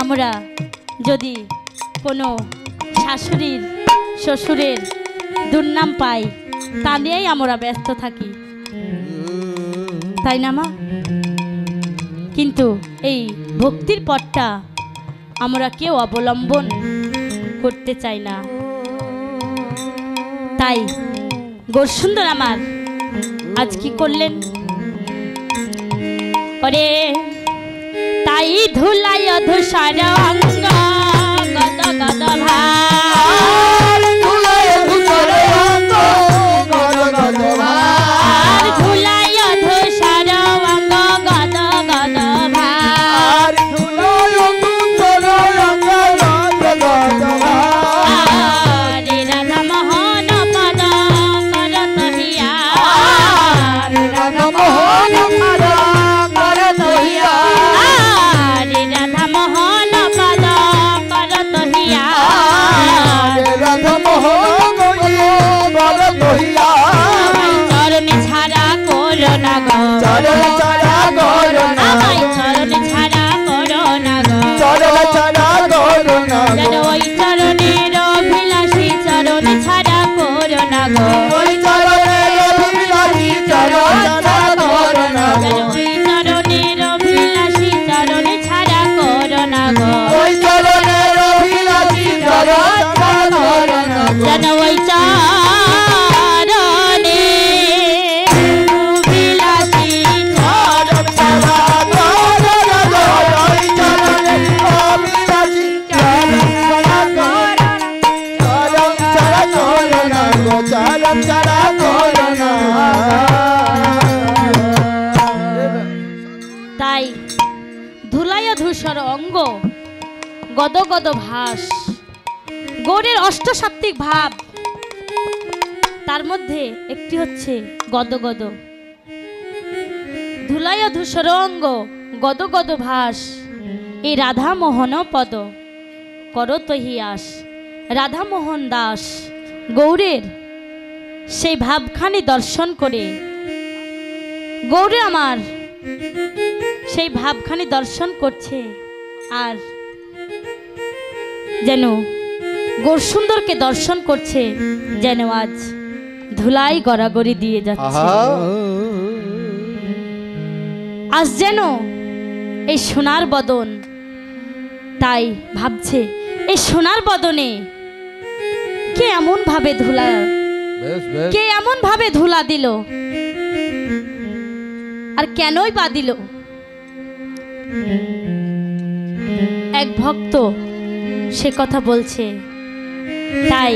আমরা যদি কোনো শাশুড়ির শ্বশুরের দুর্নাম পাই তা নিয়েই আমরা ব্যস্ত থাকি, তাই না মা? কিন্তু এই ভক্তির পথটা আমরা কেউ অবলম্বন করতে চাই না। তাই গোরসুন্দর আমার আজ কি করলেন? ওরে তাই ধুলাই অধুসার অঙ্গ গদ গদ ভার, ধুলাই অধুসার অঙ্গ গদ গদ ভার, ধুলাই অধুসার অঙ্গ গদ গদ ভার, ধুলাই অধুসার অঙ্গ গদ গদ ভার, রে রাধা মোহন পদ করত হিয়া, রে রাধা মোহন পদ করত হিয়া, গদ গদ ভাস, গৌরের অষ্টসাত্ত্বিক ভাব, তার মধ্যে একটি হচ্ছে গদ গদ। ধুলাই ধূসর অঙ্গ গদ গদ ভাস, এই রাধা মোহন পদ করত হিয়াস, রাধা মোহন দাস গৌরের সেই ভাবখানি দর্শন করে, গৌরে আমার সেই ভাবখানি দর্শন করছে, আর যেন গোরসুন্দরকে দর্শন করছে, যেন আজ ধুলাই গড়াগড়ি দিয়ে যাচ্ছে। আজ যেন এই সোনার বদন, তাই ভাবছে এই সোনার বদনে কে এমন ভাবে ধুলা, কে এমন ভাবে ধুলা দিল, আর কেনই বা দিল। এক ভক্ত সে কথা বলছে, তাই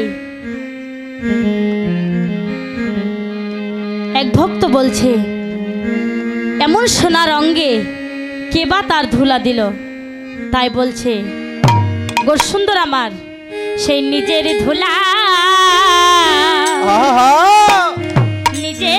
এক ভক্ত বলছে, এমন সোনার অঙ্গে কে বা তার ধুলা দিল। তাই বলছে গোরসুন্দর আমার সেই নিজের ধুলা, নিজে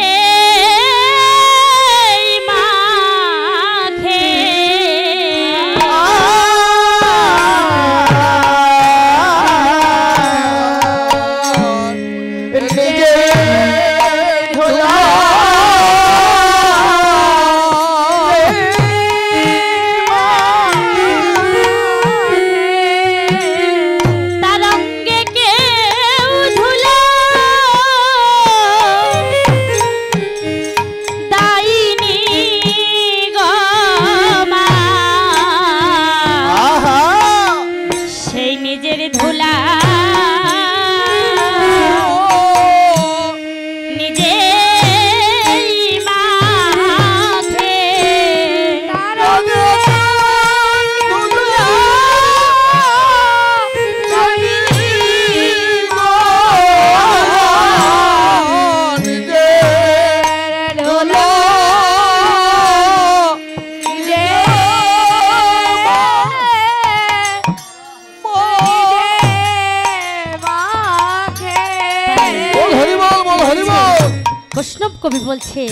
কবি বলছে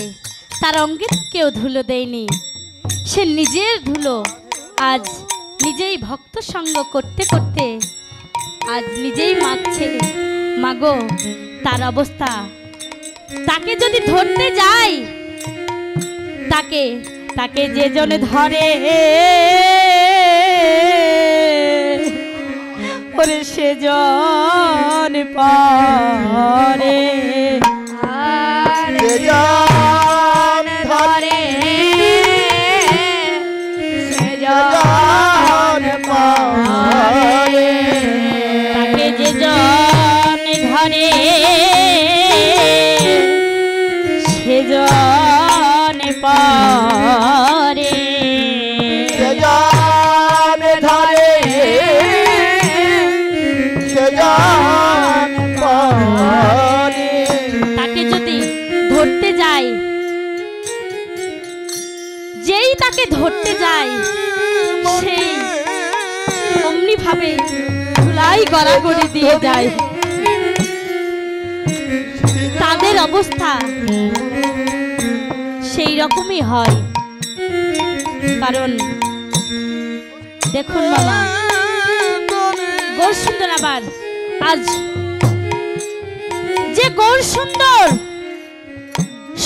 তার অঙ্গে কেউ ধুলো দেয়নি, সে নিজের ধুলো আজ নিজেই ভক্ত সঙ্গ করতে করতে আজ নিজেই মাগছে, মাগো তার অবস্থা, তাকে যদি ধরতে যাই, তাকে তাকে যেজন ধরে मुर्शे जान पारे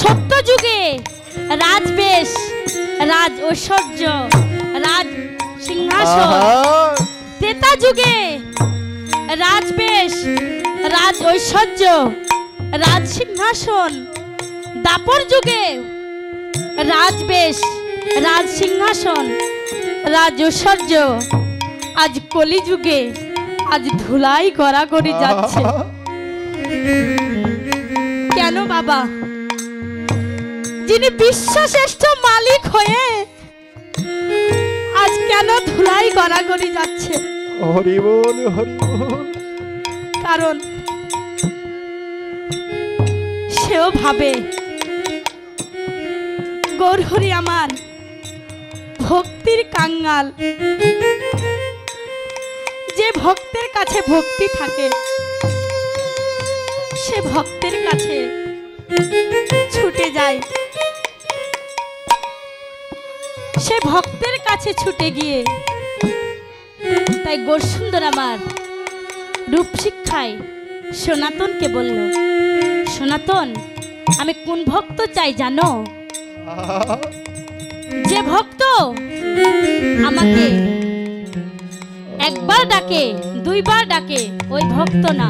सत्यजुगे राजवेश राज ऐश्वर्य राज सिंहासन त्रेता जुगे राजवेश राज ऐश्वर्य राज सिंहासन दापर जुगे राजवेश राज सिंहासन राज ऐश्वर्य आज कलि जुगे आज धुलाई गड़ागड़ी जाच्छे क्यों बाबा जिनि विश्वश्रेष्ठ मालिक हुए आज क्यों धुलाई गड़ागड़ी जाच्छे हरिबोल हरिबोल कारण सेও ভাবে গৌরহরি আমার ভক্তির কাঙ্গাল যে ভক্তের কাছে ভক্তি থাকে সে ভক্তের কাছে ছুটে যায় সে ভক্তের কাছে ছুটে গিয়ে ताई गोरसुंदर आमार रूप शिक्षाय सनातन के बोलो सनातन आमी कौन भक्त चाई जानो जे भक्त आमाके एक बार डाके दुई बार डाके ओई भक्त ना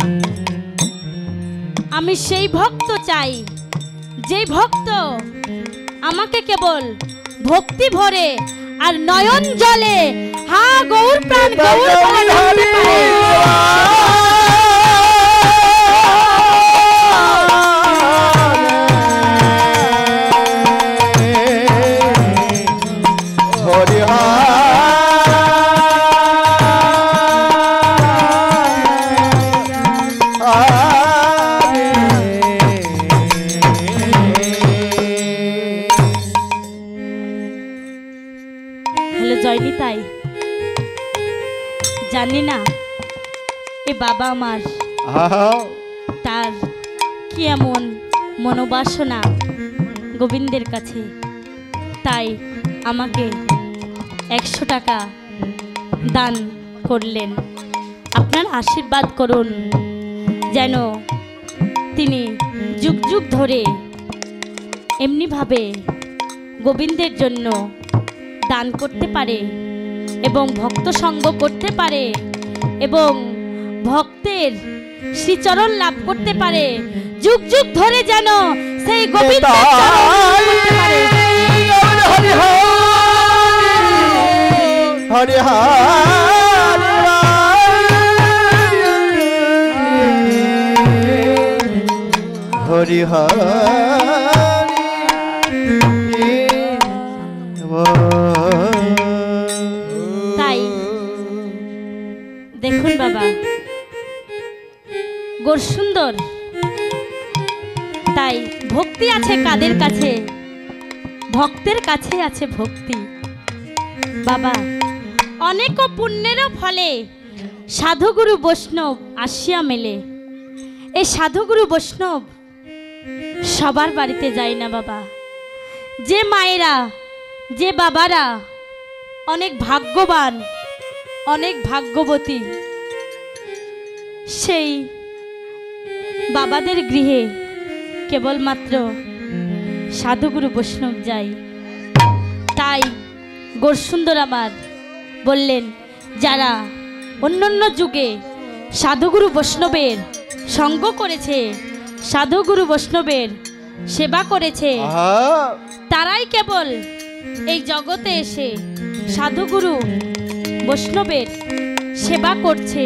आमी सेई भक्त चाई जे भक्त आमाके केवल भक्ति भरे आर नयन जले हाँ गौर प्राण गौर प्राण मनोबासना गोविंदेर काछे ताई आमाके 100 टाका दान करलेन आपनार आशीर्वाद करुन जेन तिनी जुग जुग धरे एमनी भावे गोविंदेर जन्य दान करते पारे एबं भक्त संग करते पारे एबं भक्तेर श्रीचरण लाभ करते पारे जुग जुग धरे जानो सेई गोविंदेर चरण करते पारे हरि हरि हरि हरि हरि हरि ताई देखुन बाबा गोरसुंदर ताई भक्ति आछे कादेर काछे भक्तेर काछे आछे भक्ति बाबा अनेको पुण्येर फले साधुगुरु वैष्णव आशिया मेले ए साधुगुरु वैष्णव सबार बाड़ीते जाय ना बाबा जे मायेरा जे बाबारा अनेक भाग्यवान अनेक भाग्यवती सेई बाबादेर गृहे केवल मात्र साधुगुरु वैष्णव जाए ताई गोरसुंदर आमार बोलें जारा अन्योन्य जुगे साधुगुरु वैष्णवेर संग करेছে साधुगुरु वैष्णवेर सेवा करेছে ताराई केवल এই জগতে এসে সাধুগুরু वैष्णवेर सेवा করছে।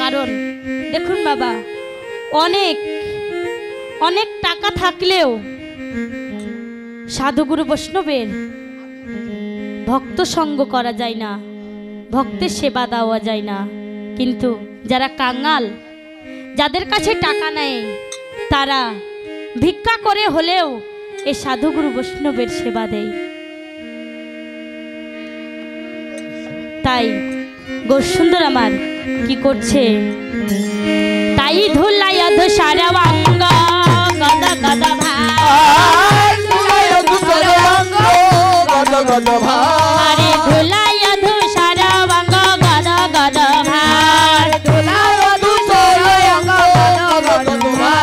कारण দেখুন বাবা অনেক অনেক টাকা থাকলেও সাধুগুরু বৈষ্ণবের ভক্ত সঙ্গ করা যায় না, ভক্তের সেবা দেওয়া যায় না। কিন্তু যারা কাঙ্গাল, যাদের কাছে টাকা নেই, তারা ভিক্ষা করে হলেও এই সাধুগুরু বৈষ্ণবের সেবা দেয়। তাই গোসুন্দর আমার কি করছে, তাই ধুলাইয়া ধসারা অঙ্গ গদা গদা ভাই ধুলাইয়া ধসারা অঙ্গ গদা গদা ভাই ধুলাইয়া ধসারা অঙ্গ গদা গদা ভাই ধুলাইয়া ধসারা অঙ্গ গদা গদা ভাই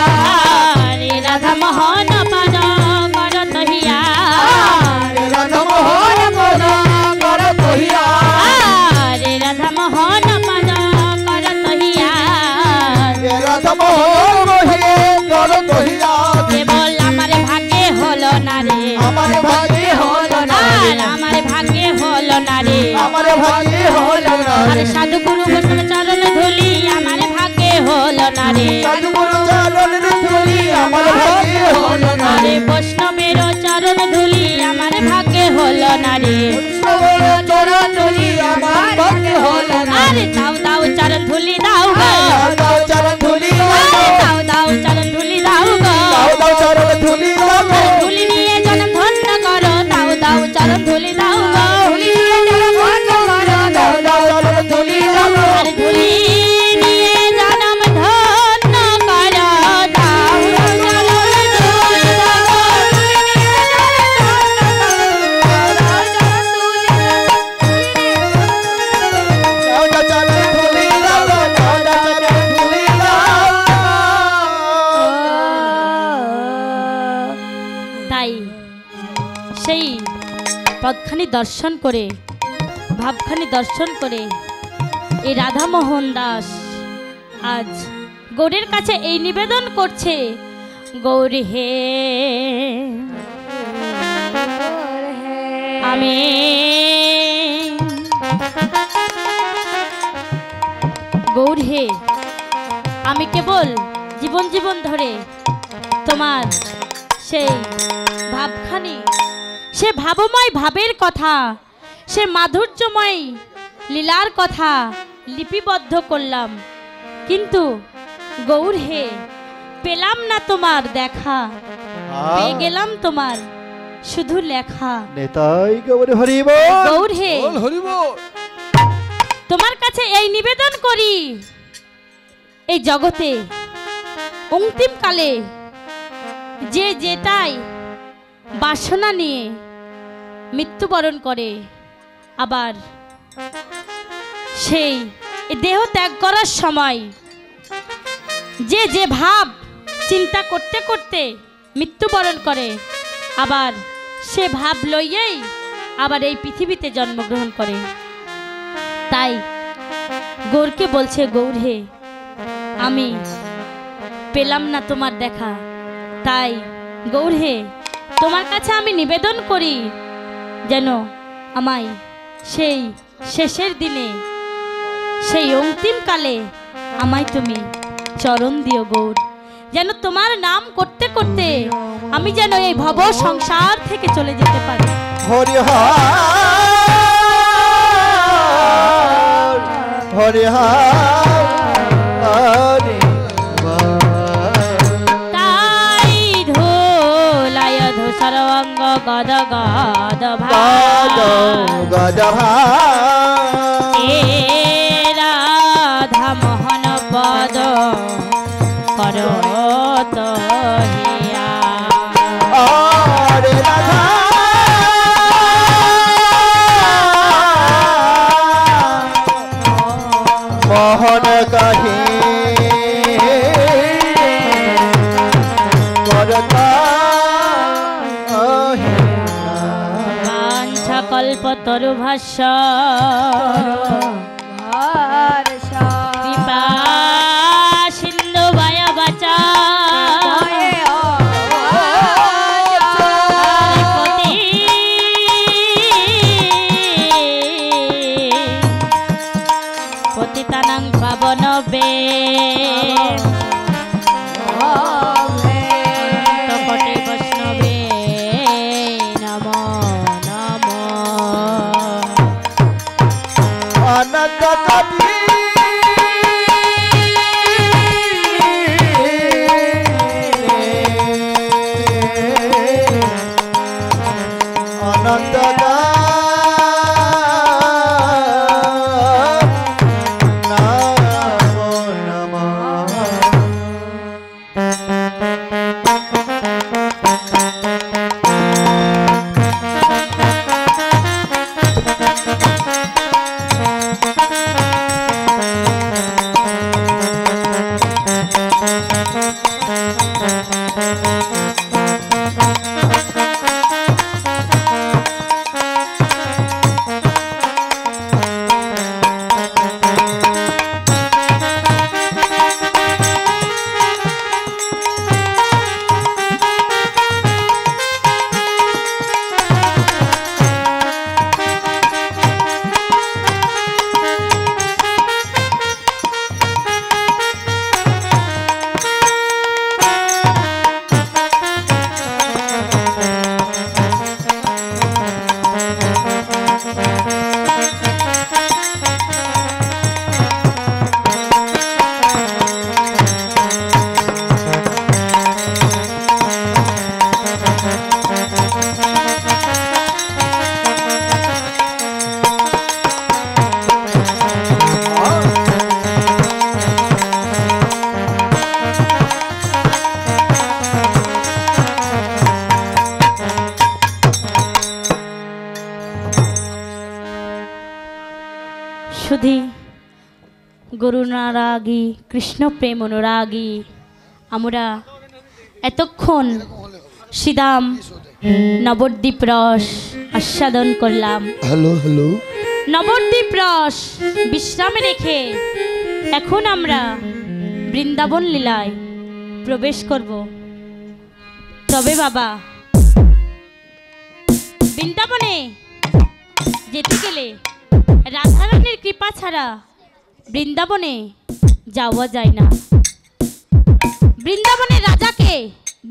রে রাধা মোহন পদ কর তহিয়া রে রাধা মোহন পদ কর তহিয়া রে রাধা মোহন পদ কর তহিয়া রে রাধা মোহন हमारे भाग्य होलो ना रे हमारे भाग्य होलो ना रे हमारे भाग्य होलो ना रे साधु गुरु वचन चरण धूली हमारे भाग्य होलो ना रे साधु गुरु चरण धूली हमारे भाग्य होलो ना रे वैष्णव मेरो चरण धूली हमारे भाग्य होलो ना रे वैष्णव चरण धूली हमारे भाग्य होलो ना रे दाऊ दाऊ चरण धूली दाऊ दाऊ चरण धूली दाऊ दाऊ चरण धूली दाऊ दाऊ चरण धूली दाऊ चरण धूली दाऊ धूली चरण करो दाऊ दाऊ चरण धूली दाऊ धूली निये जन्म धन करो दाऊ चरण धूली दाऊ दाऊ चरण धूली दाऊ दाऊ चरण धूली दाऊ ताई सेई भावखानी दर्शन करे ए राधा मोहन दास आज गौरेर काछे ए निवेदन करछे गौर हे आमी गौर हे आमी केवल जीवन जीवन धरे तोमार सेई भावखानी से भावमय भावेर कथा से माधुर्यमय लीलार कथा लिपिबद्ध करलाम किन्तु गौर हे पेलाम ना तोमार देखा पेये गेलाम तोमार शुधु लेखा नेताई गौर हरि बोल गौर हे बोल हरि बोल तोमार काछे एई निवेदन करी एई जगते अंतिम काले जे जेटाई बासना निये मृत्युबरण करे आबार सेई देह त्याग करार समय जे जे भाव चिंता करते करते मृत्युबरण करे आबार से भाव लइयेई आबार एई पृथिवीते जन्मग्रहण करे। ताई गौरके बोलछे गौर हे आमी पेलाम ना तोमार देखा ताई गौर हे तोमार काछे आमी निवेदन करी जेन आमाय सेई शेषेर दिने सेई अंतिम काले आमाय तुमी चरण दिओ गौर जेन तोमार नाम करते करते आमी जेन एई भव संसार थेके चले जेते पारी। हरि हरि हरि हरि गदा गदा गदा राधा मोहन पद करो तहिया मोहन कही कल्पतरु भाषा पावन बे तपटे वैष्णवे नम नम अनंत गुरुनुरागी कृष्ण प्रेम अनुरागी आमरा एतक्षण श्रीधाम नवद्वीप रस आस्वादन करलाम। हेलो हेलो नवद्वीप रस विश्राम रेखे एखन आमरा बृंदावन लीलाय प्रवेश करब। तबे बाबा बृंदावने जेते गेले राधारानीर कृपा छाड़ा বৃন্দাবনে যাওয়া যায় না। বৃন্দাবনের রাজা কে?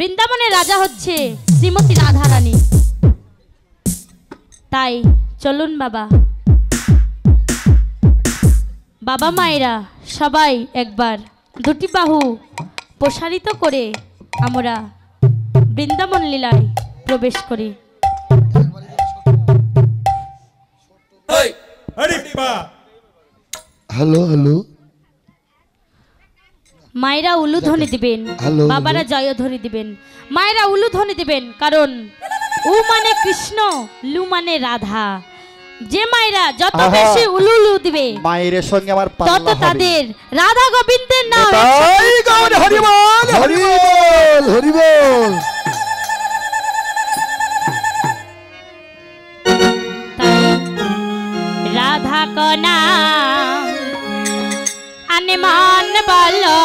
বৃন্দাবনের রাজা হচ্ছে শ্রীমতী রাধা রানী। তাই চলুন বাবা বাবা মায়েরা সবাই একবার দুটি বাহু প্রসারিত করে আমরা বৃন্দাবন লীলায় প্রবেশ করি। हेलो हेलो मायरा उलू ध्वनि दिबेन, बाबारा जय ध्वनि दिबेन, मायरा उलू ध्वनि दिबेन, कारण उ माने कृष्ण, लू माने राधा। जे मायरा যত বেশি উলু উলু দিবে মায়ের সঙ্গে আমার পাল্লা হবে তত তাদের রাধা গোবিন্দের নাম। জয় গৌর হরি বল হরি বল হরি বল। রাধা কনা मान बोलो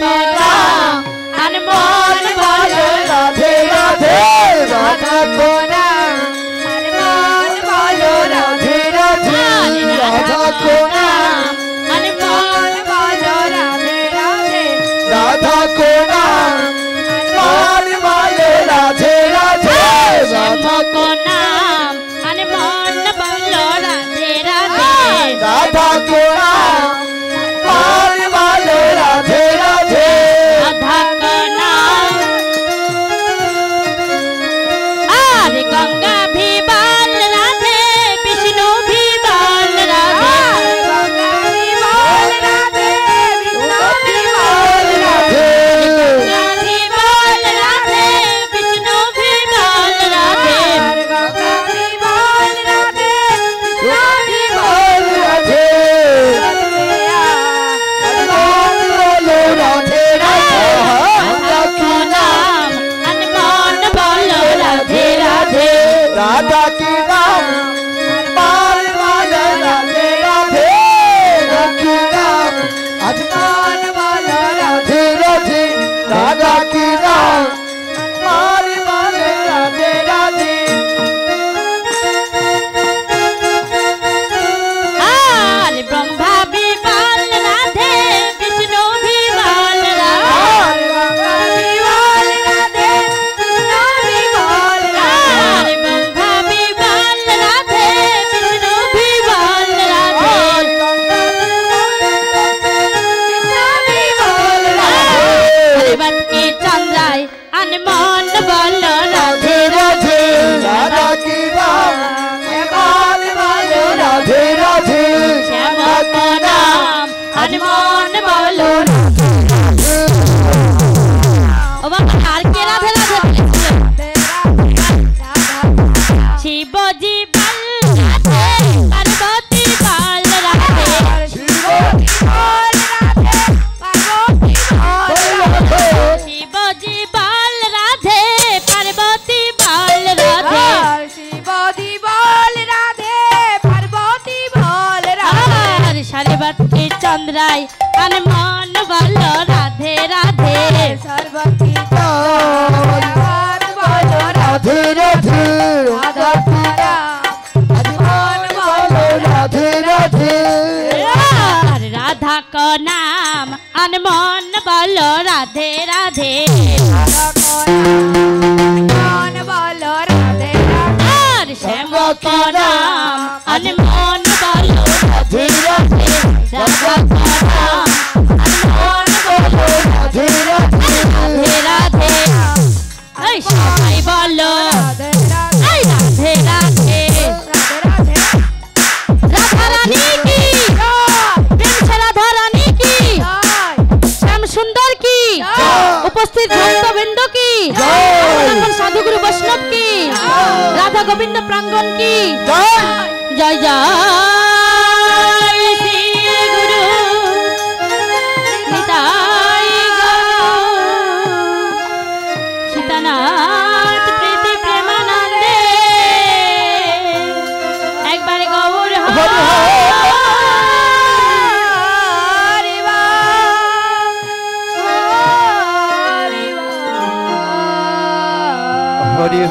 के नाम अनमोल बोलो राधे राधे राधा को नाम अनमोल बोलो राधे राधे राधा को नाम अनमोल बोलो राधे राधे राधा को नाम अनमोल बोलो राधे राधे राधा को नाम अनमोल बोलो राधा को नाम राधे राधे। चंद्राई अनमोन वालो राधे राधे सर्वकी तो अनमोन वालो राधे राधे राधा प्रिया अनमोन वालो राधे राधे राधा को नाम अनमोन वालो राधे राधे राधा को अनमोन वालो राधे राधे श्याम को नाम अनमोन वालो राधे राधे राधा अनमोल बोलो राधे राधे राधे राधे ऐ श्यामाई बोलो राधे राधे राधे राधा रानी की प्रेम राधा रानी की श्याम सुंदर की उपस्थित भक्तवृंदों की साधु गुरु वैष्णव की राधा गोविंद प्रांगण की जय जय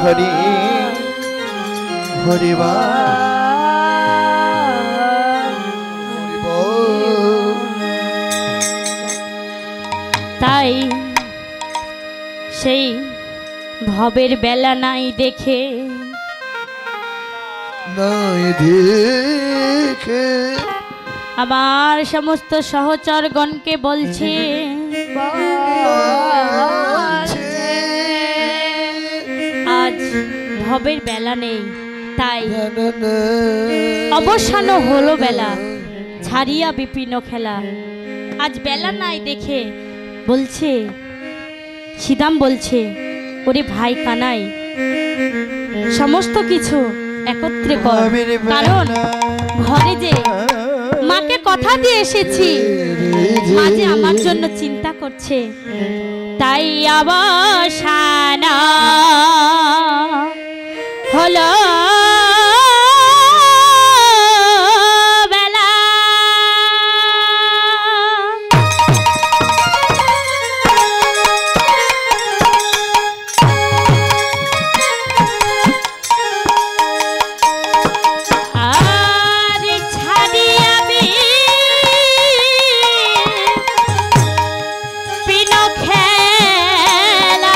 हरि हरि हरि वा ताई से भवेर बेला नाई देखे आमार समस्त सहचरगण के बोलछे भवेर बेला नहीं ताई अवसानो होलो बेला छाड़िया विपिनो खेला आज बेला नाई देखे बोलछे सीदाम बोलछे ओरे भाई कानाई समस्त किछु एकत्रे कर कारण घरे जे माके कथा दिए एसेछि मा जे आमार जन्य चिंता करछे ताई अवसानो होलो बेला आरे छाड़िया बिपिनो खेला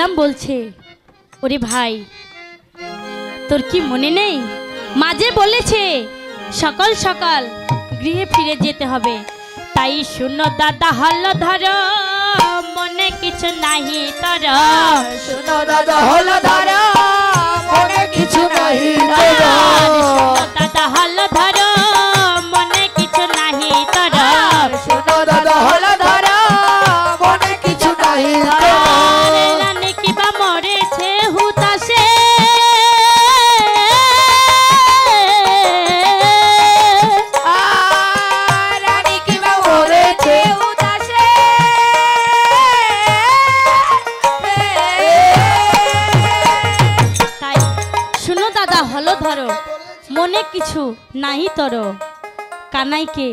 দাম বলছে ওরে ভাই তোর কি মনে নেই মাঝে বলেছে সকাল সকাল গৃহে ফিরে যেতে হবে তাই শুনো দাদা হল ধর মনে কিছু নাহি তোর শুনো দাদা হল ধর মনে কিছু নাহি তোর শুনো দাদা হল ধর মনে কিছু নাহি তোর শুনো দাদা হল ধর মনে কিছু নাহি কিছু নাই তোর কানাইকে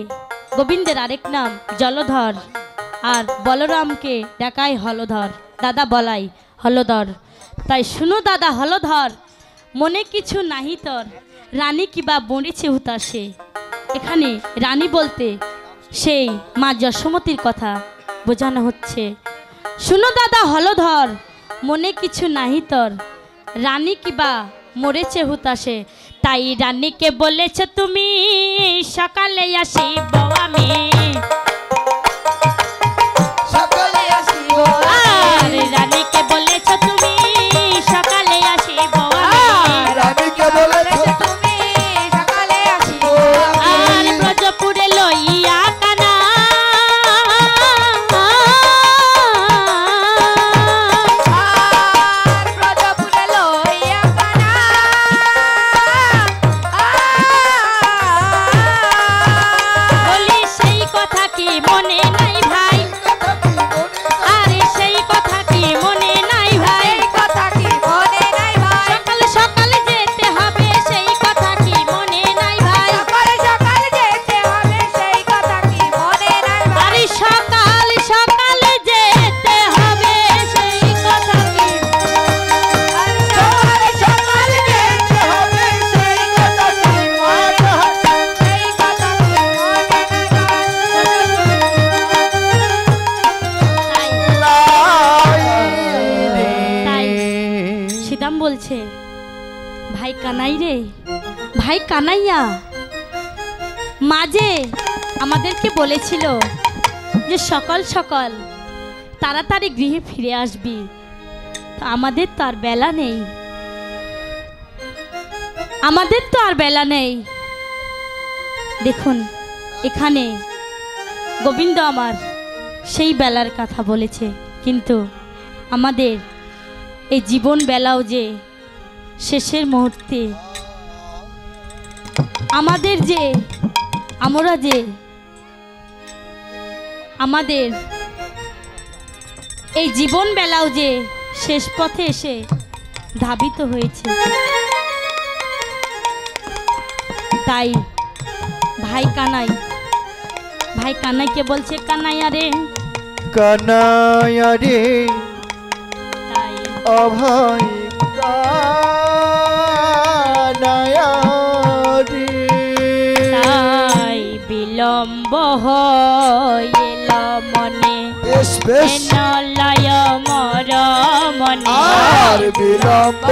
গোবিন্দের আরেক নাম জলধর আর বলরামকে ডাকায় হলধর দাদা বলাই হলধর তাই শুনো দাদা হলধর মনে কিছু নাহি তোর রানী কিবা বড়েছে হুতাশে এখানে রানী বলতে সেই মা যশোমতির কথা বোঝানো হচ্ছে শুনো দাদা হলধর মনে কিছু নাহি তোর রানী কিবা মরেছে হুতাশে ताई रानी के बोले छे तुमी सकाले आसिब आमी सकाले आसिब आमी रानी के बोले छे तुमी सकाले आसिब आमी रानी के बोले छे तुमी सकाले आसिब आमी ब्रजपुरे लइया काना भाई कानाइया माजे आमादेरके बोलेछिलो जे सकाल सकाल ताड़ाताड़ी गृहे फिरे आसबी तो आमादेर तो आर बेला नेई आमादेर तो आर बेला नेई देखुन एखाने गोविंद आमार सेई बेलार कथा बोलेछे किन्तु आमादेर ए जीवन बेलाओ जे शेषेर मुहूर्ते आमादेर जे आमरा जे आमादेर ए जीवन बेलाओ जे शेष पथे एसे धावित होयेछे ताई भाई कानाई के बोलछे कानाइया रे ताई ओ भाई कानाइया रे বিলম্ব হইল মনে নলয় মর মনে আর বিলম্ব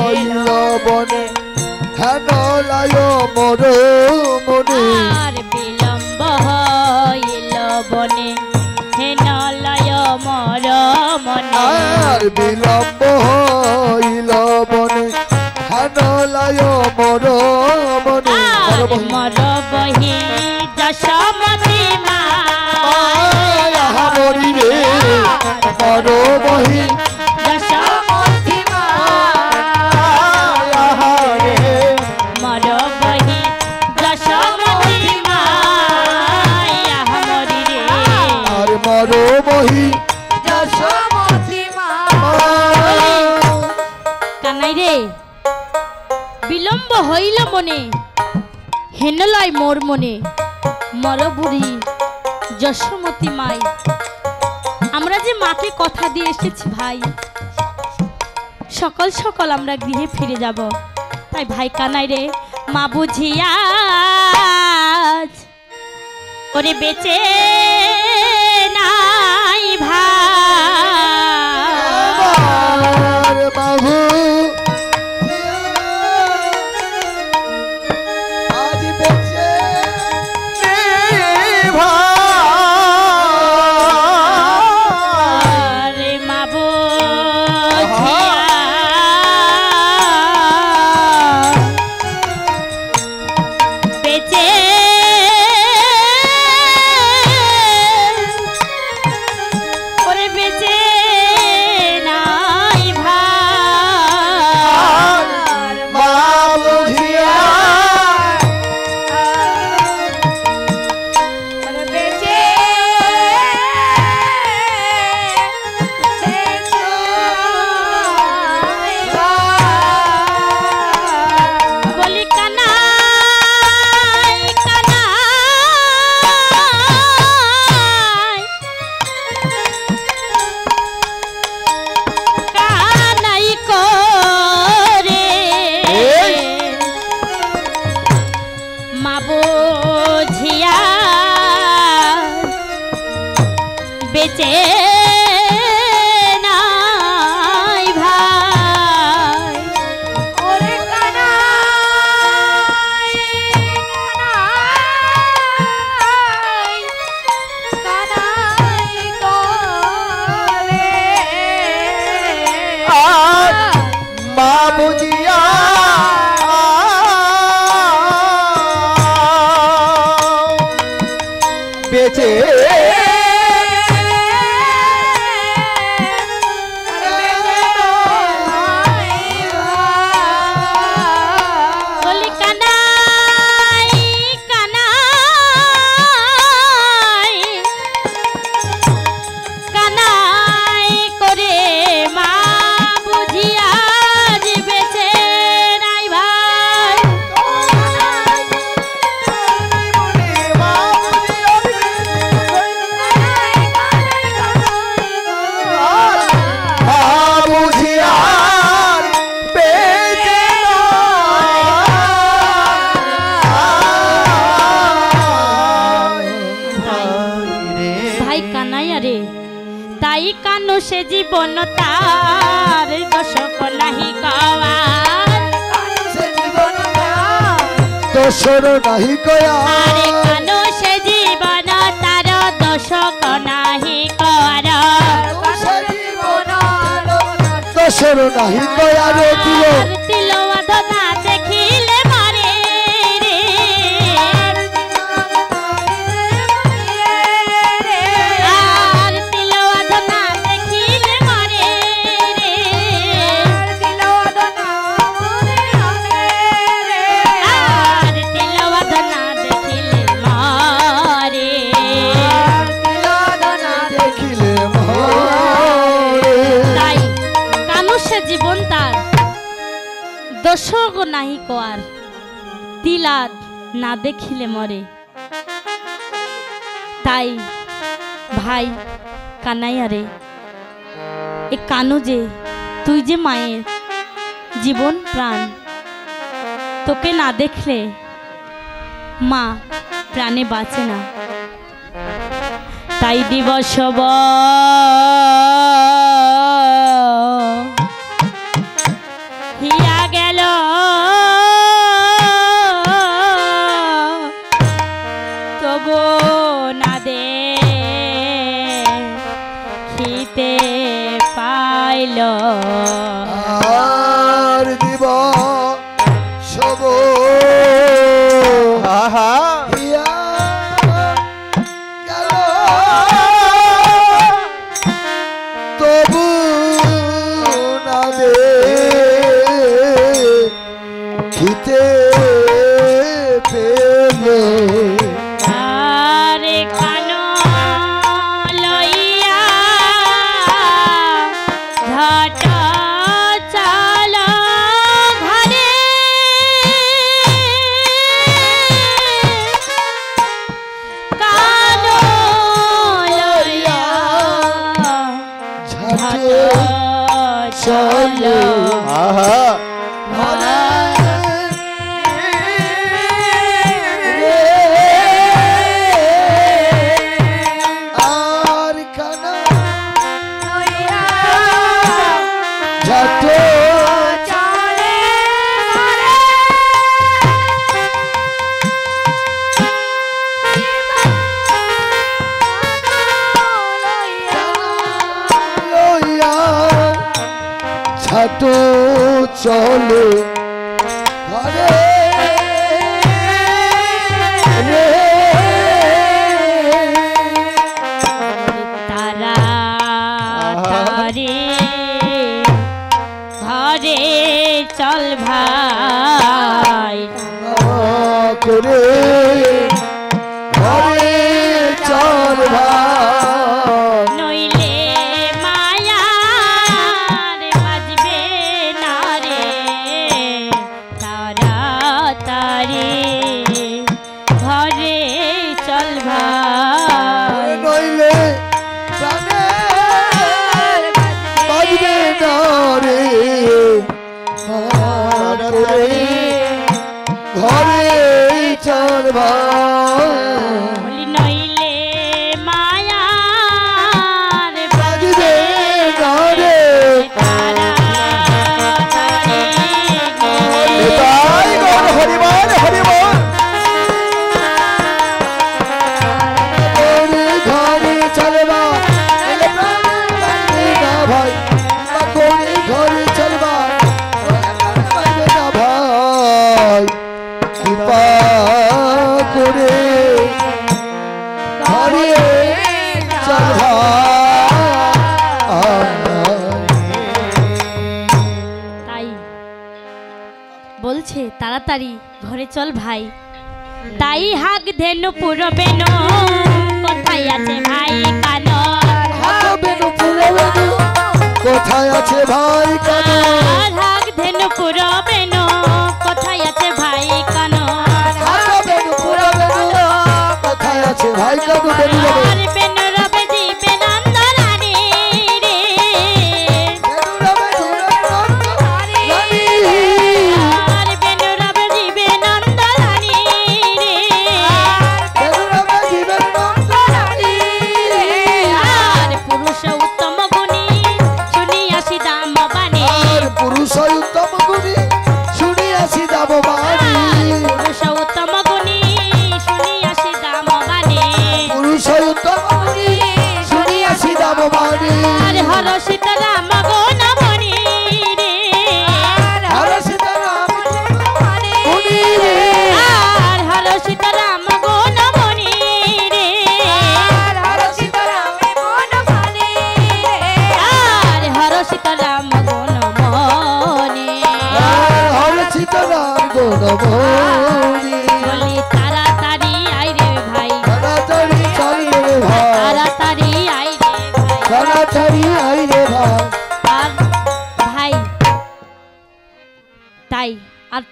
হইল মনে নলয় মর মনে আর বিলম্ব হইল মনে নলয় মর মনে আর বিলম্ব হইল মনে নলয় মর মনে মর বহি যশোমতি মা হরি রে মর বহি যশোমতি মা হরি মর বহি যশোমতি মা হরি রে আর মর বহি যশোমতি মা কানাই রে বিলম্ব হইল মনে হেনলয় মোর মনে মরবুড়ি যশোমতি মাই আমরা যে মাকে কথা দিয়ে এসেছি ভাই সকাল সকাল আমরা গৃহে ফিরে যাব তাই ভাই কানাই রে মা বুঝিয়া ওরে বেঁচে নাই ভাই बुझिया बेचे से जीवन तार दोषक नहीं दोषर नहीं कानो से जीवन तार दोषक नहीं दोषर नहीं तिलोधना देखिले मारे रे दोषक नहीं कोआर तिलार ना देखिले मरे ताई भाई कानाइया रे ए कानू जे तुई जे मायेर जीवन प्राण तोके ना देखले माँ प्राणे बाँचे ना ताई दिवस बोलछे तारातारी घरे चल भाई ताई हाक धेनु पुरो बेनो कोथाय आछे भाई कानर हाक बेनु पुरो बेनो कोथाय आछे भाई कानर हाक धेनु पुरो बेनो कोथाय आछे भाई कानर हाक बेनु पुरो बेनो कोथाय आछे भाई कानर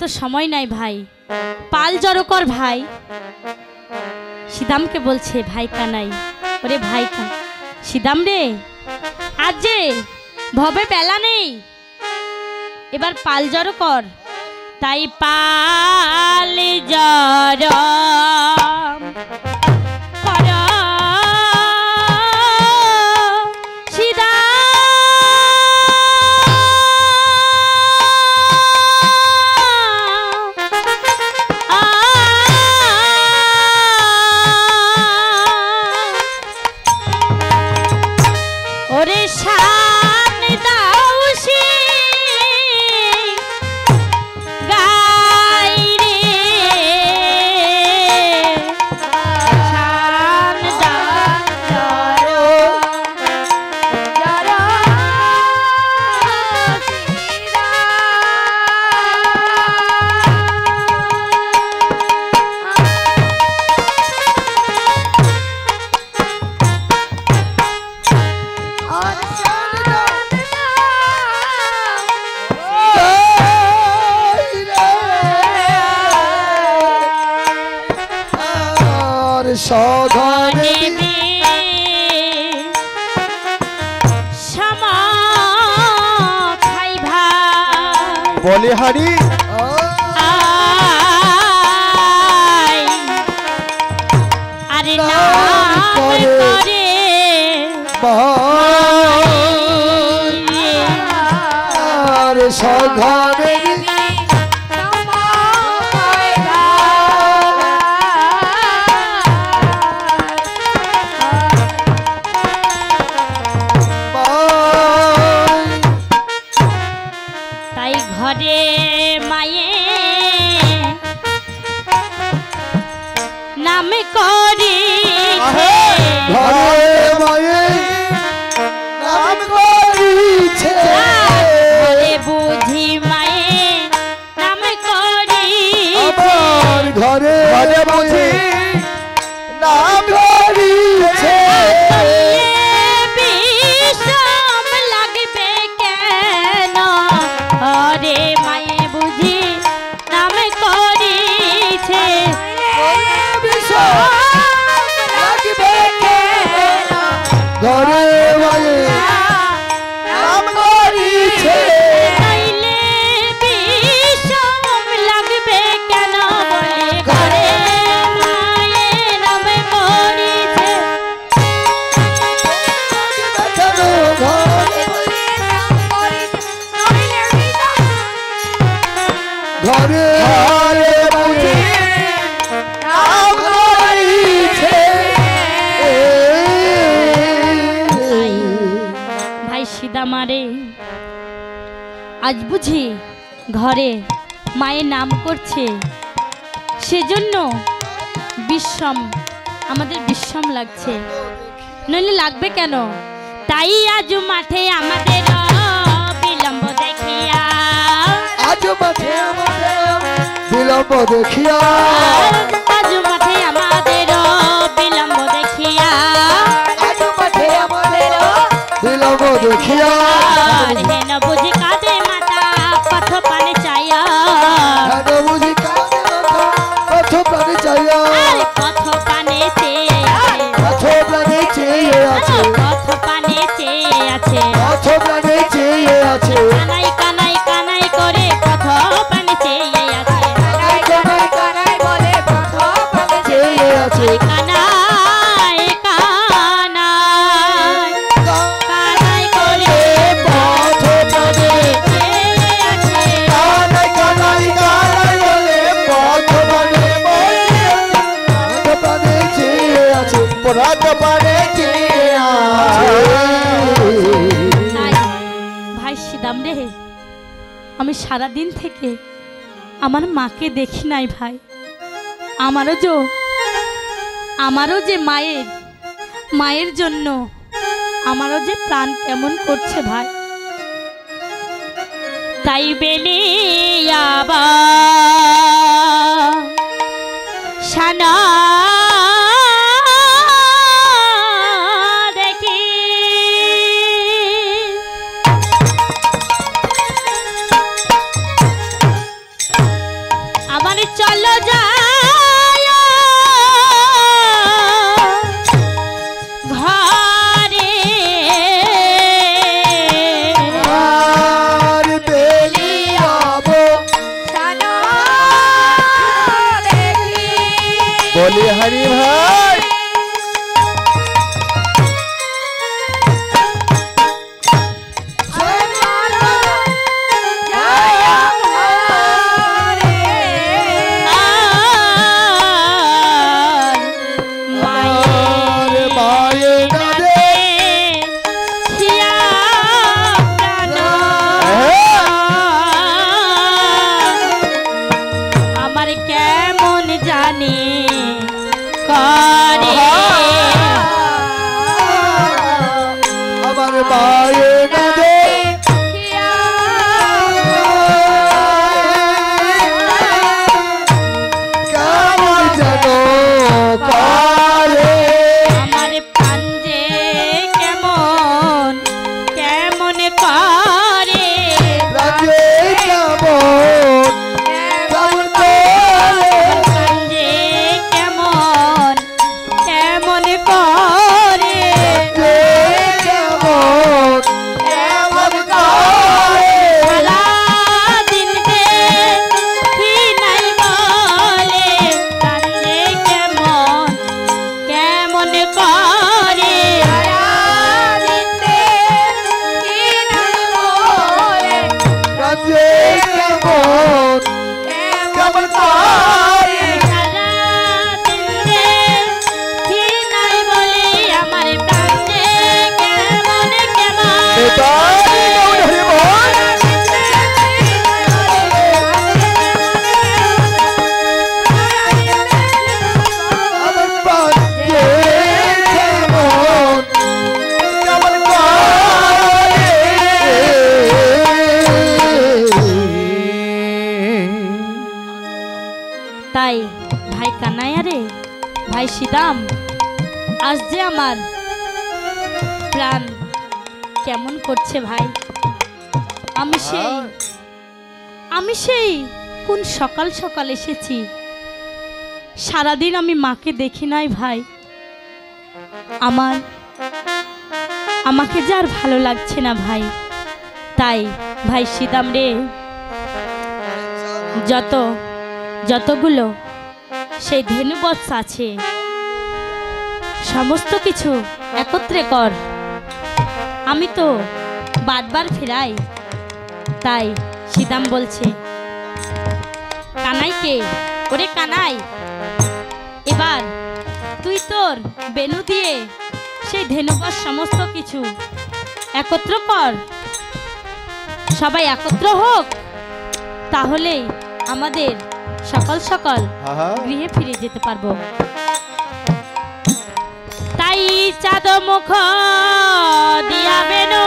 तो समय नहीं भाई पाल जड़ो कर भाई सीदाम के बोल छे भाई का नहीं अरे भाई का सीदाम रे आज जे भवे पहला नहीं एबार पाल जड़ो कर ताई पाल जड़ो आज बुझी घरे माये नाम करछे सेजोन्नो विश्रम आमादेर विश्रम लागछे नइले लागबे केनो ताई आज माठे आमादेर बिलम्ब देखिया आज माठे आमादेर विलम्ब देखिया विलम्ब देखिया बुझी कादे माता पथ पान चाहिया बुझी कादे माता पथ पान चाहिया पथ पाने से पथ पाने चाहिए आछे पथ पाने से आछे पथ पाने चाहिए आछे कानाई कानाई कानाई करे पथ पाने चाहिए आछे कानाई कानाई कानाई बोले पथ पाने चाहिए आछे सारा दिन थेके आमार माके देखी नाई भाई आमारो जे मायेर मायेर जन्नो आमारो जे प्राण केमन करछे भाई ताई बेले याबा शाना सकाल सकाल एसेछि सारा दिन आमी माके देखी नाई भाई आमार आमाके जार भालो लागछे ना भाई ताई भाई सीताम रे जतो जतोगुलो सेई धेनुबत्स आछे समस्त किछु एकत्रे कर आमी तो बार बार फिराई ताई सीताम बोलछे कानाई के ओरे कानाई एबार तुई तोर बेलू दिए सेई धेनुबत्स समस्त किछु एकत्र कर सबाई एकत्र होक ताहलेई आमादेर सकल सकल गृहे फिरे जेते पारबो ताई चाँद मुख दिया बेनू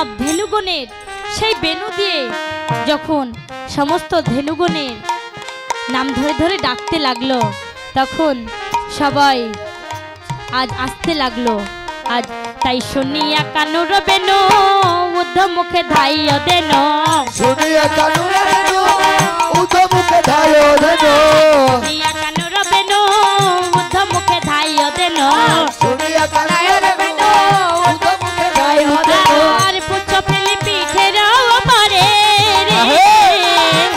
सब धेलुगुणेर सेई बेनु दिए जखन समस्त धेलुगुणेर नाम धरे धरे डाकते लागलो तखन सबाई आज आसते लागलो। आज ताई शुनिया कानुर बेनु उद्धमुखे धाइयो देनो, शुनिया कानुर बेनु उद्धमुखे धाइयो देनो, शुनिया कानुर बेनु उद्धमुखे धाइयो देनो, शुनिया कानुर बेनु उद्धमुखे धाइयो देनो। आर पुछ फेली पीछे रहो पारे रे,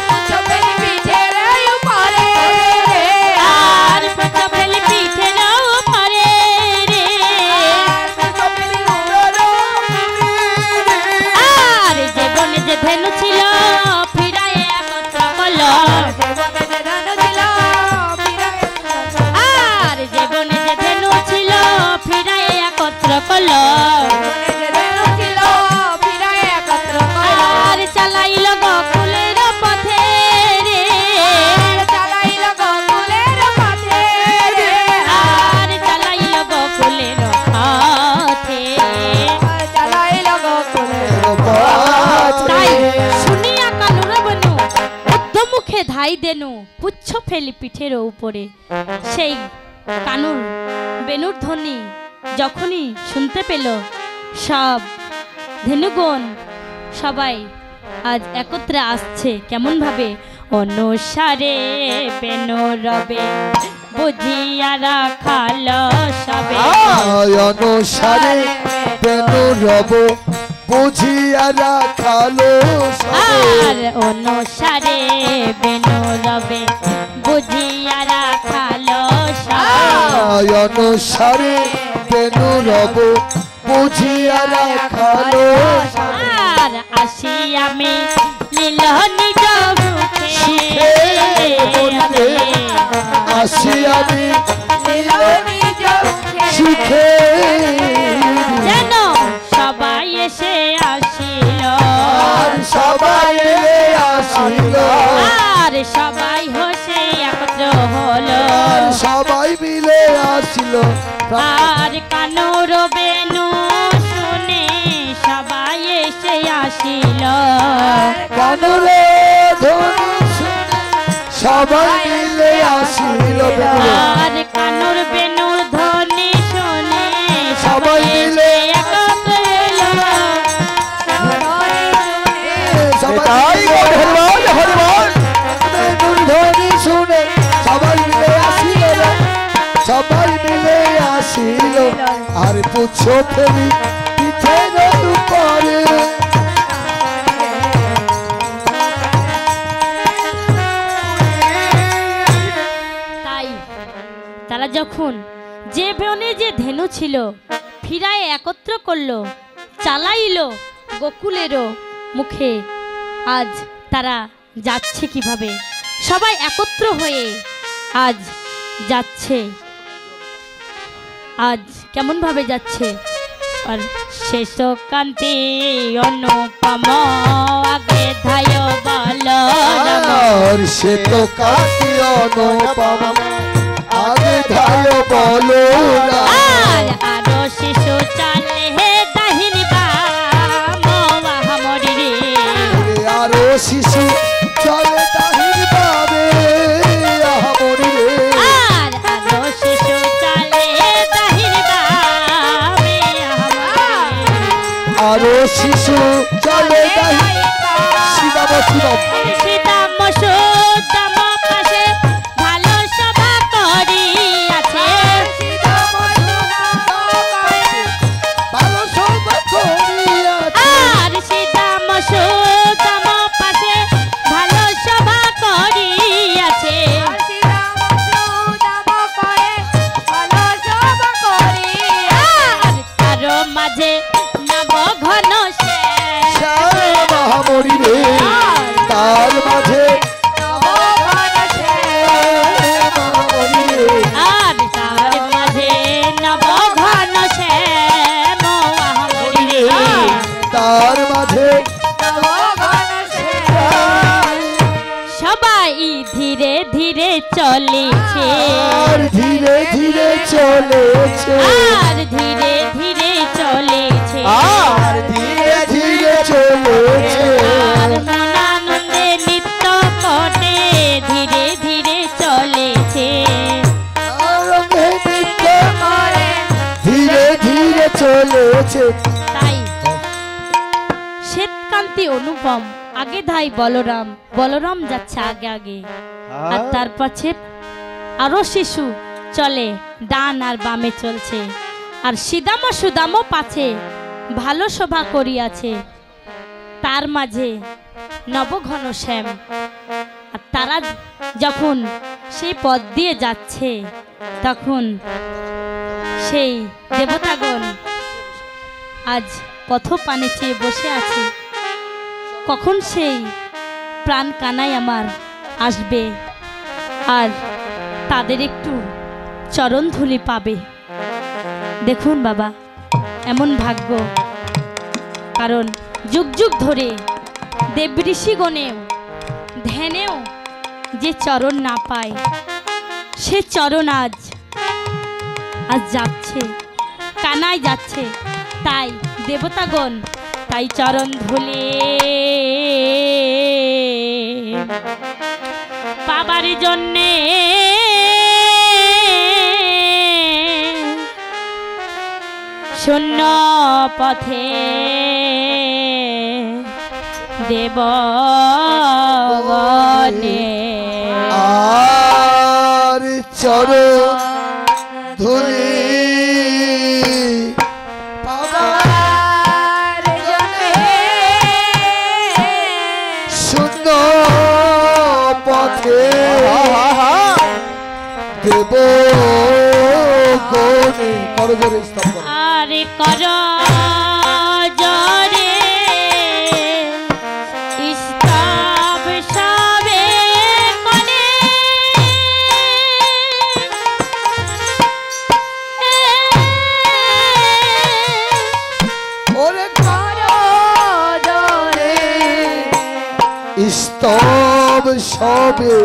पुछ फेली पीछे रहो पारे रे, आर पुछ फेली पीछे रहो पारे रे, पुछ फेली रहो रे। आर जीवन जे धेनु छिलो फिराए एकत्र कलो, जीवन जे धेनु छिलो फिराए एकत्र कलो, आर जीवन जे धेनु छिलो फिराए एकत्र कलो। धाई देनु पुच्छ फेली पिठेर ऊपरे सेई कानुर बेनुर ध्वनि जखनी सुनते पेल सब धेनुगण सबाई आज एकत्रे आसछे। केमन भावे अनुसारे बेनुर रबे बुझिया राखालो सबे, अनुसारे बेनुर रबे बुझिया राखालो सबे, अनुसारे बेनुर रबे बुझिया राखालो सबे, अनुसारे बेनुर रबे बुझिया राखालो सबे। आर आशिया में लीलहनी जमुखे बोलते, आशिया में लीलहनी जमुखे सुखे जानो सबाई से आशिलो, सबाई से आशिलो, आर सबाई होसे एकत्र होलो, सबाई मिले आशिलो। आर कानुर बेनु शुने सबाई से आशिलो, कानुर धुन सबाई मिले आशिलो, आर कानुर बेनुर ध्वनि शुने सबाई मिले आशिलो। आर पुछो फेली पीछे रहो पारे, ताई तारा जखन जे बेने जे धेनु छिलो फिराए एकत्र करलो चालाइलो गोकुलेरो मुखे। आज तारा जाच्छे किभाबे सबाई एकत्र हये आज जाच्छे, आज केमन भावे जाच्छे। और शेष कांति अनुपम आगे धायो बालो, और शेष कांति अनुपम आगे धायो बालो, आरो शिशु चले हे दाहिन बाम हमरी रे, आरो शिशु चले दाहिन बाबे हमरी रे, आरो शिशु आरो शिशु चले दाहिन सीता मसुदा, सीता मसुदा पाशे भालो सभा करी आछे, सीता मसुदा पाशे भालो सभा करी आछे, आर सीता मसुदा पाशे भालो सभा करी आछे, आर सीता मसुदा पाशे भालो सभा करी आर तारो माझे घन श्याम महामरी रे, तार माझे घन श्याम महामरी रे, आर तार माझे नव घन श्याम महामरी रे, तार माझे नव घन श्याम। सबाई धीरे धीरे चले छे, आर धीरे धीरे चले छे, आर धीरे धीरे चले छे, आर धीरे धीरे श्वेतकांति अनुपम आगे धाई बलराम बलराम जाच्छे आगे आगे और तार पाछे आरो शिशु चले डान और बामे चलछे और सीदामा सुदामा पाछे भालो शोभा करियाछे तार माझे नवघन श्याम और तारा जखन सेई पथ दिए जाच्छे तखन सेई देवतागण आज पथ पाने चे बसे आछे कखन सेई प्राण कानाय आमार आसबे आर तादेर एकटू चरण धूलि पाबे। देखुन बाबा एमन भाग्य कारण जुग जुग धरे देव ऋषिगणेओ ध्यानेओ जे चरण ना पाय से चरण आज आज जाच्छे कानाय जाच्छे ताई देवतागण ताई चरण धूले बाबार जन्ने शून्य पथे देवगणे आर चरण धूले आरे करो जोरे इस्ताब शाबे कोने और करो जोरे इस्ताब शाबे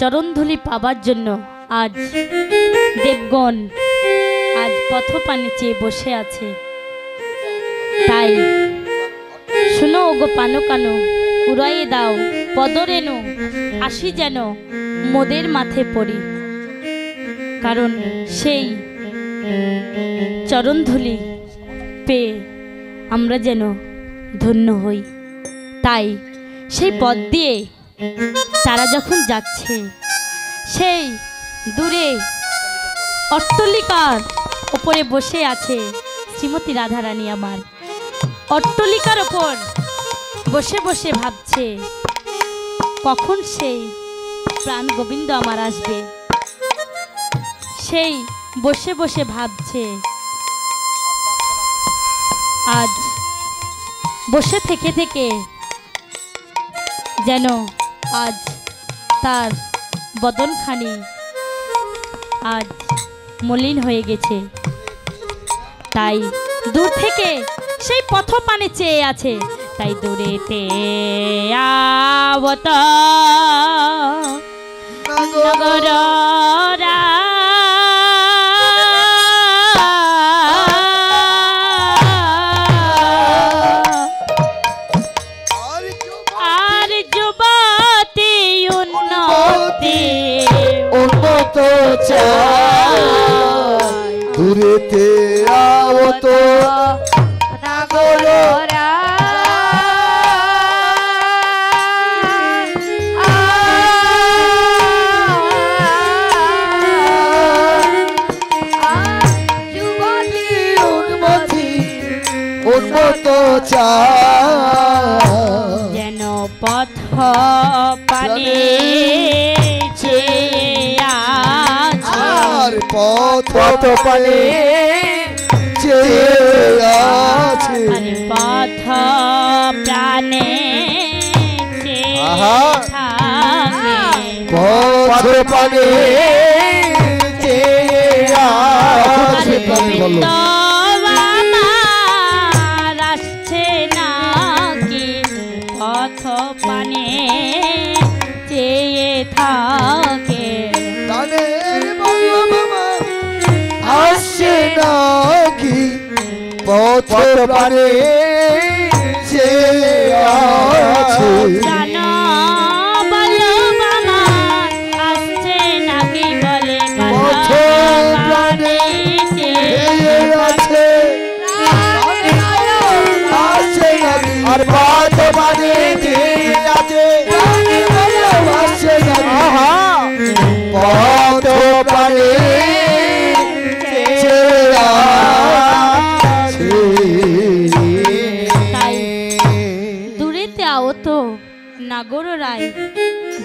चरणधूलि पावार जन्य आज देवगण आज पथ पाने चेये बसे आछे। ताई शुनो ओगो पानो कानो उड़ाइये दाओ पदरेणु आशी जेन मोदेर माथे पड़ी कारण सेई चरणधूलि पे आमरा जेन धन्य हई। ताई सेई पथ दिये तारा जखन जाच्छे सेई दूरे अट्टलिकार उपरे बसे आछे श्रीमती राधा रानी आमार अट्टलिकार उपर बसे बसे भाबछे कखन सेई प्राण गोविंद आमार आसबे सेई बसे बसे भाबछे आज বসে থেকে থেকে যেন আজ তার বদনখানি আজ মলিন হয়ে গেছে, তাই দূর থেকে সেই পথপানে চেয়ে আছে, তাই দূরেতে নগর दूरेते आओ तो नागोलोरा युवती उन्मोती उन्मोतो चाह जनो पथ पानी पथ पाने पथ प्राणे पथ पाने रास्ते ना कि पथ पाने चे था पथ पाने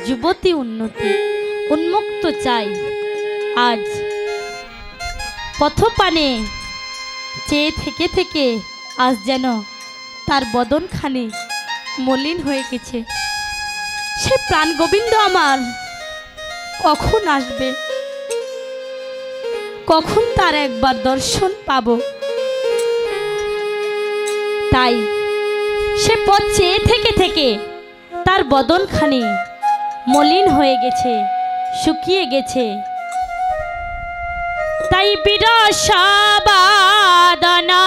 युवती उन्नति उन्मुक्त चाय आज पथपाने चे थेके थेके आज जान तार बदन खानी मलिन हो गेछे से प्राण गोविंद आमार कखन आसबे कखन तार एक बार दर्शन पाबो ताई से पथ चे थेके थेके तार बदन खानी मलिन हो गेछे शुकिए गेछे ताई बिरसबादना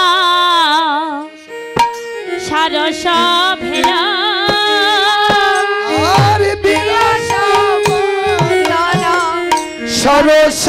सरस भेरा और बिरसबादना सरस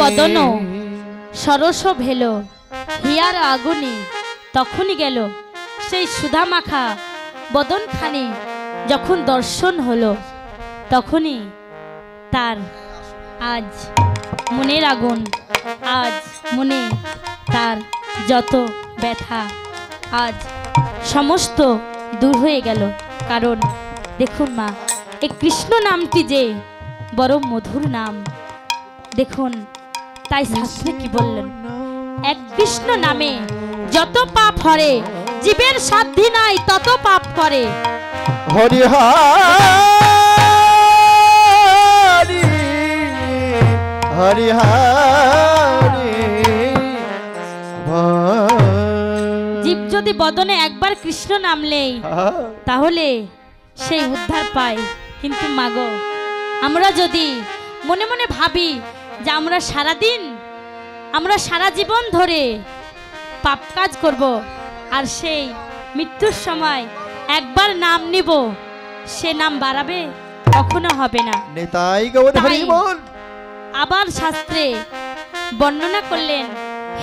बदन सरस भेल हियार आगुनी तखुनी गेल से सुधा माखा बदन खानी जखन दर्शन हलो तखुनी तार आज मनेर आगुन आज मने तार जत व्यथा आज समस्त दूर हो गेल। कारण देखुन मा एक कृष्ण नामटी जे बड़ो मधुर नाम देखुन ताई शास्त्रे कि बोलें एक कृष्ण नामे जतो पाप हरे जीवेर साध्य नाई ततो पाप करे हरि हरि हरि हरि जीव जोदि बदने एक बार कृष्ण नाम लेई ताहोले से उद्धार पाए किन्तु मागो आमरा जोदि मने मने भाबी जे आमरा सारा दिन आमरा सारा जीवन धरे पाप काज करबो आर सेई मृत्युर समय एक बार नाम निब से नाम बाड़ाबे कखनो हबे ना नेताई गो हरि बोल आबार शास्त्रे वर्णना करलें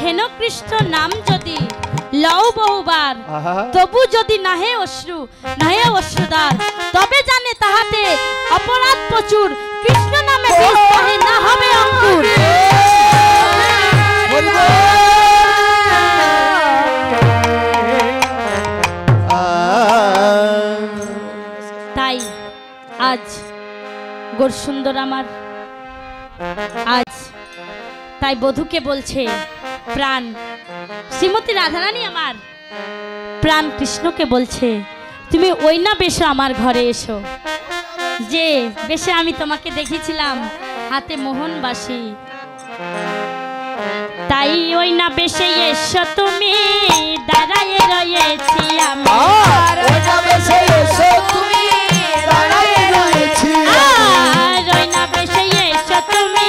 हेन कृष्ण नाम जदि लओ बहुबार तबु जदि नाहे अश्रु नाहे अश्रुदार तबे जाने ताहाते अपराध प्रचुर कृष्ण नामे बीज ताहे ना हबे अंकुर ताई आज गोरसुंदर आमार आज ताई बधुके बोलछे प्राण श्रीमती राधारानी आमार प्राण कृष्ण के बोलछे तुम्हें ओई ना बेशे आमार घरे एसो जे बेशे आमी तोमाके देखेछिलाम हाथे मोहनबासी ताई ओई ना बेशे एसो तुमी दाड़ाये रयेछि आमी ओई ना बेशे एसो तुमी दाड़ाये रयेछि आमी ओई ना बेशे एसो तुमी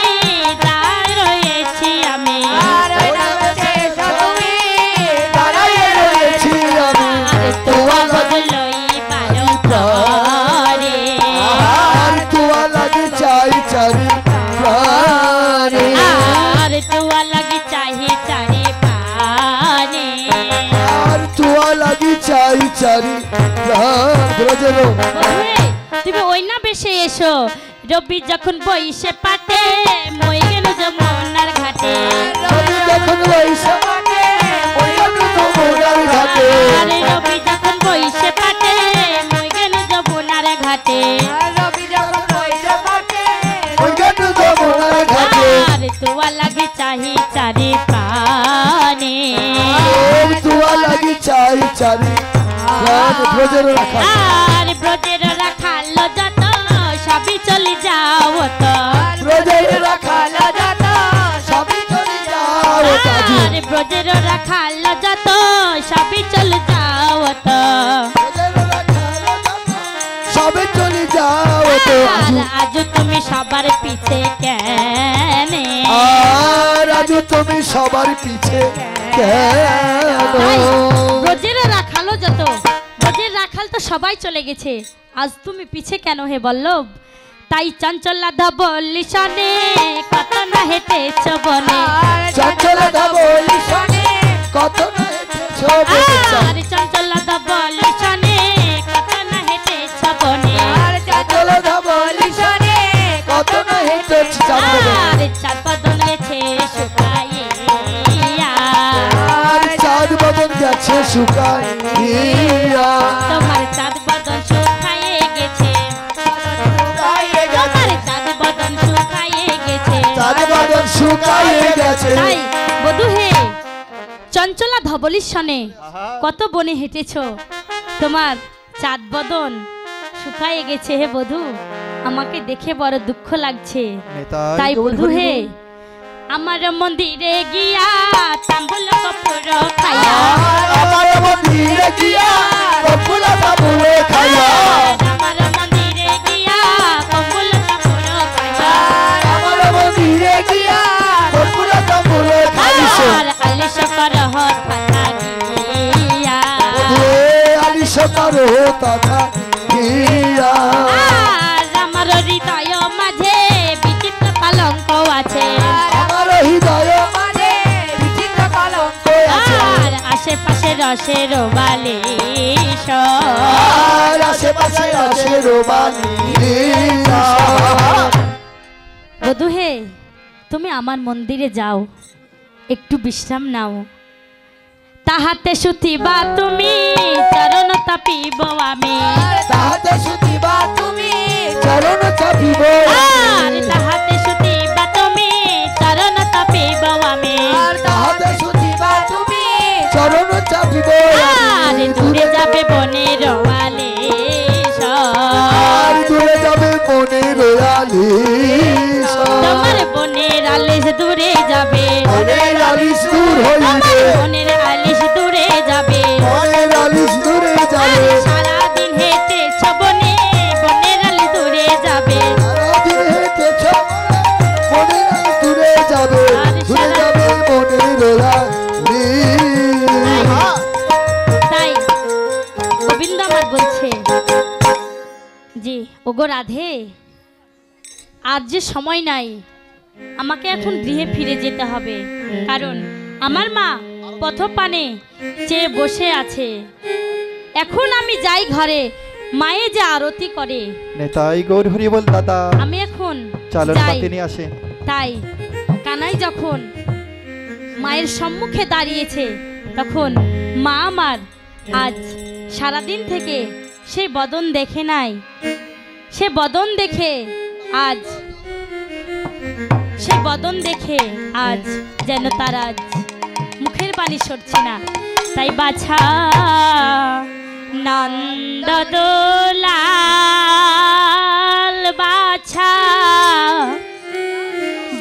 दाड़ाये रयेछि आमी रबी जखन बइसे पाटे मई गेल जमुनार घाटे रबी जखन बइसे पाटे मई गेल जमुनार घाटे रबी जखन बइसे पाटे मई गेल जमुनार घाटे रबी जखन बइसे पाटे मई गेल जमुनार घाटे अरे तुआ लागे चाहि चारि पाने अरे तुआ लागे चाहि चारि रात ब्रजेर रखा अरे ब्रजेर रखा लो जात सभी चली जाओ तो ब्रजेर रखा लो जात सभी चली जाओ तो अरे ब्रजेर रखा लो जात सभी चली जाओ तो ब्रजेर रखा लो जात सभी चली जाओ तो आज तुम्हें सबार पीछे केने आज तुम्हें सबार पीछे केने ब्रजेर रखा लो जात ब्रजेर रखाल तो सबाई चले गेछे आज तुम पीछे क्या हे बल्लभ ताई चंचला धबलिशाने कत ना हेते चबने चंचला धबलिशाने कत ना हेते चबने अरे चंचला धबलिशाने कत ना हेते चबने अरे चंचला धबलिशाने कत ना हेते चबने अरे चार बदन छे सुकाइया अरे चार बदन छे सुकाइया तुम्हारे चार बदन चंचला धबलिर सने कत बने हेटेछो तोमार चाँद बदन शुकाये गेछे हे बधू आमाके देखे बड़ दुःख लागछे ताई बधू हे आमार मंदिरे गिया ताम्बुल कपुर खाया आमार मंदिरे गिया ताम्बुल कपुर खाया आमार मंदिरे गिया ताम्बुल कपुर खाया आमार मंदिरे गिया हृदय माझे विचित्र कलंक आछे आशेपाशे रसेर बालिश आशेपाशे रसेर बालिश बधू हे तुमी आमार मंदिरे जाओ एकटू विश्राम नाओ ताहाते सुतिबा तुमी चरण तापिबो आमी करछे जी ओगो राधे आज जे समय नाई आमाके एखन गृहे फिरे जेते होबे कारण आमार मा पथपाने चे बसे आछे एखन आमी जाई घरे माये जा आरती करे नेताई गौर हरि बोल दादा आमी एखन चालर पाते नि आसे ताई कानाई जखन मायेर सम्मुखे दाड़ियेछे तखन मा आमार आज सारा दिन थेके से बदन देखे नाई से बदन देखे आज से बदन देखे आज जेन तार आज मुखेर पानी सरछे ना ताई बाछा नंद दोलाल बाछा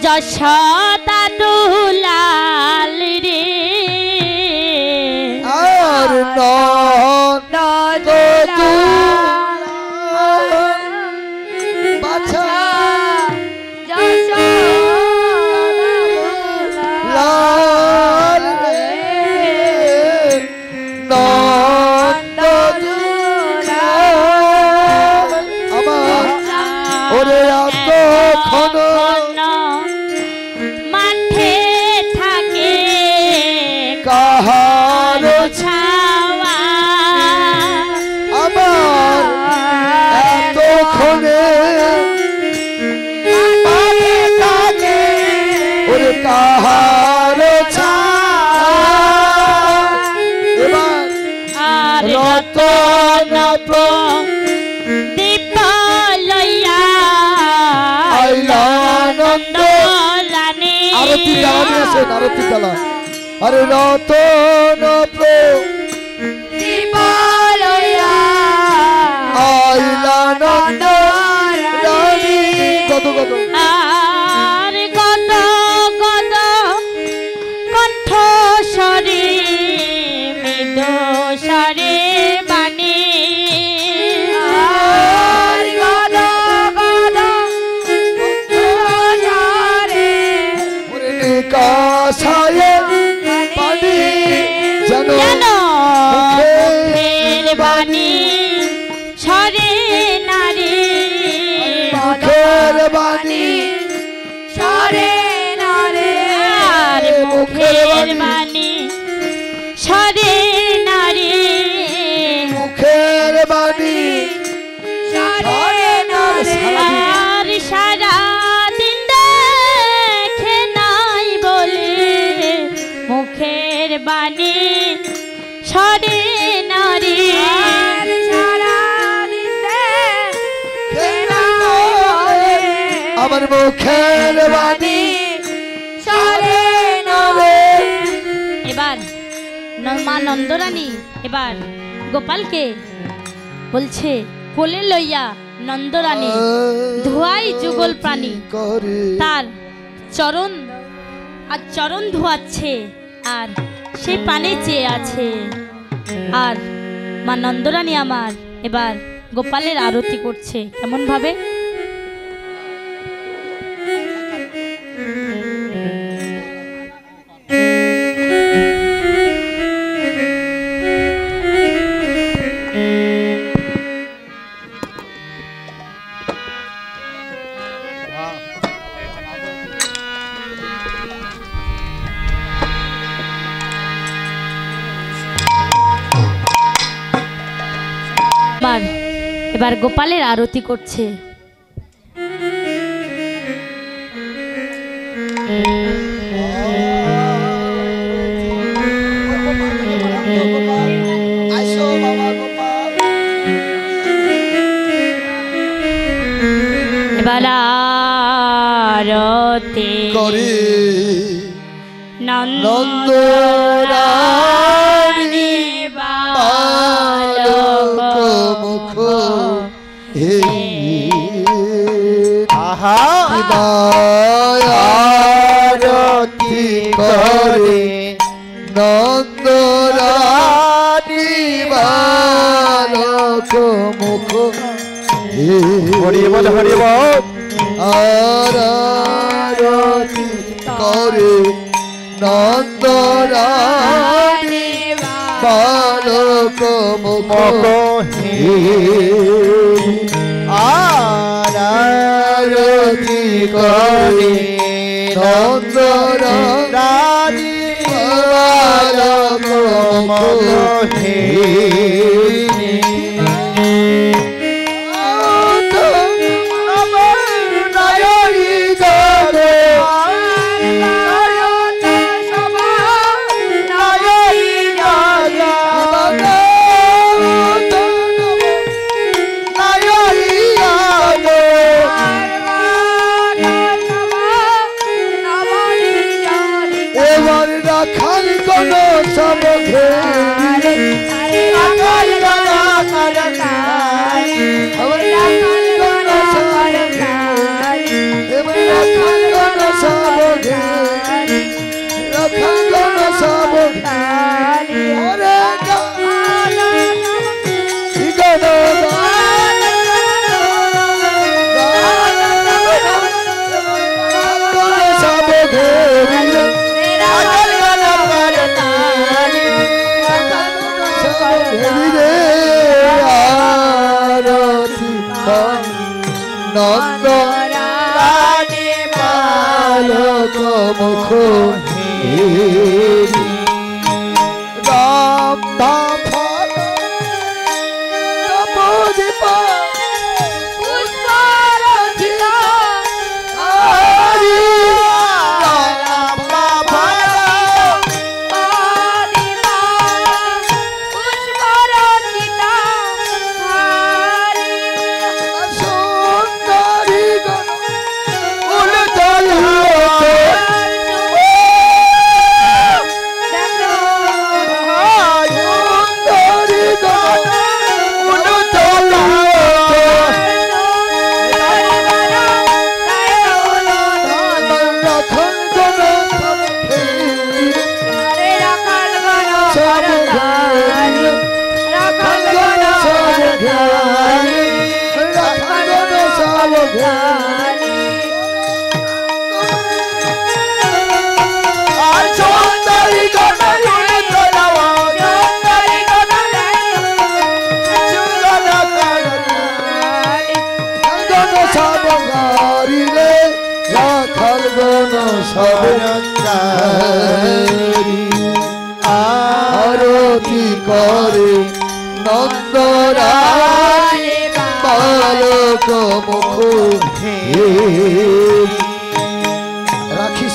यशोदा दोलाल रे और नंद दोलाल बाछा अरे रतन नंदरानी एबार गोपाल के बोलछे कोले लइया नंदरानी धुआई जुगल प्राणी तार चरण आज चरण धुआच्छे आर से पानी चे आछे आर मा नंदरानी आमार एबार गोपालेर आरती करछे केमन भावे एबार गोपालेर आरती करछे एबार आरती करी नंदरानी आरती करे नंदरानी बालक मुख हरि बोल आरती करे नंदरानी बालों को मुको ही आरती करी दादी बालों को मुको ही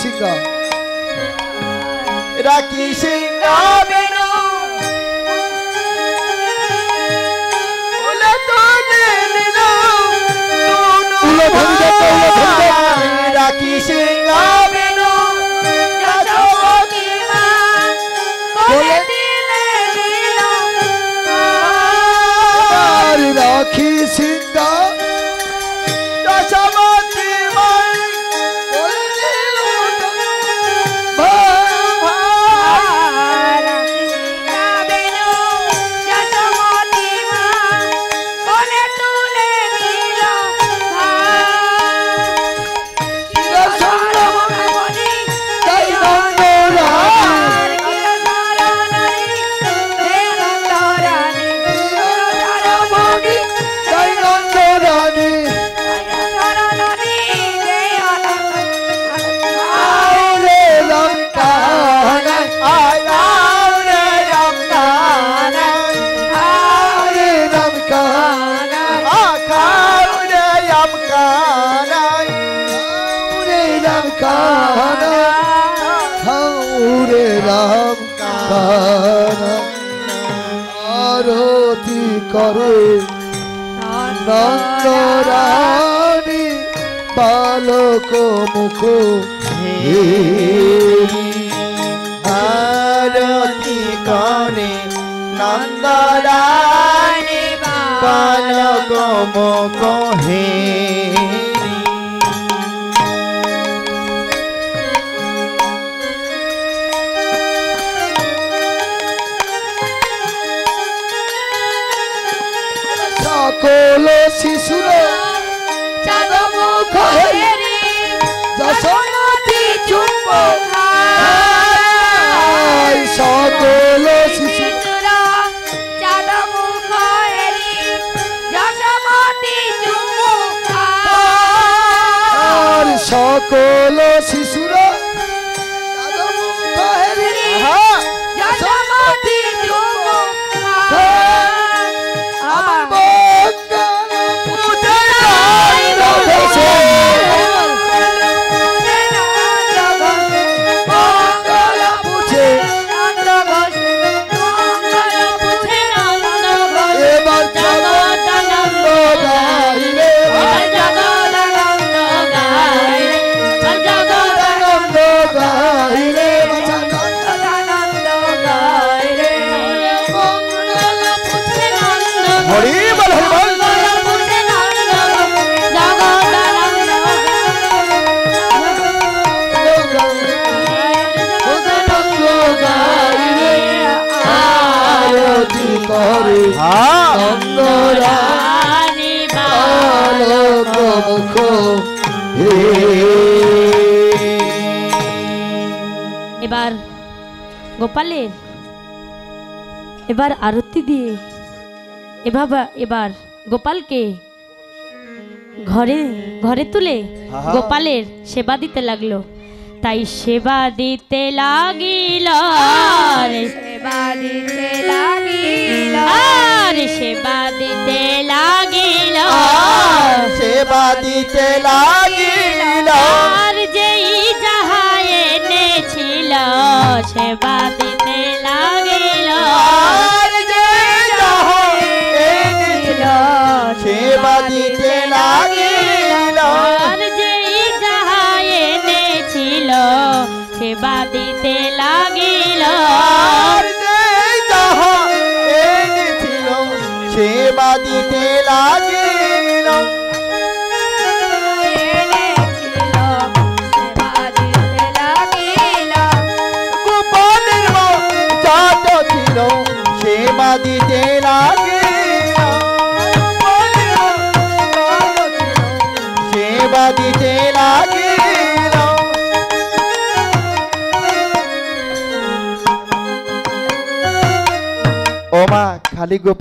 सकल शिशु সকল শিশুরা এবার গোপালের এবার আরতি দিয়ে এবার গোপালকে ঘরে ঘরে তুলে গোপালের সেবা দিতে লাগলো। তাই সেবা দিতে লাগিল सेवा दीते लागिल सेवा दीते लागिल सेवा दीते लागिल सेवा दीते लागिल सेवा दीते लागिल खाली गोपाल।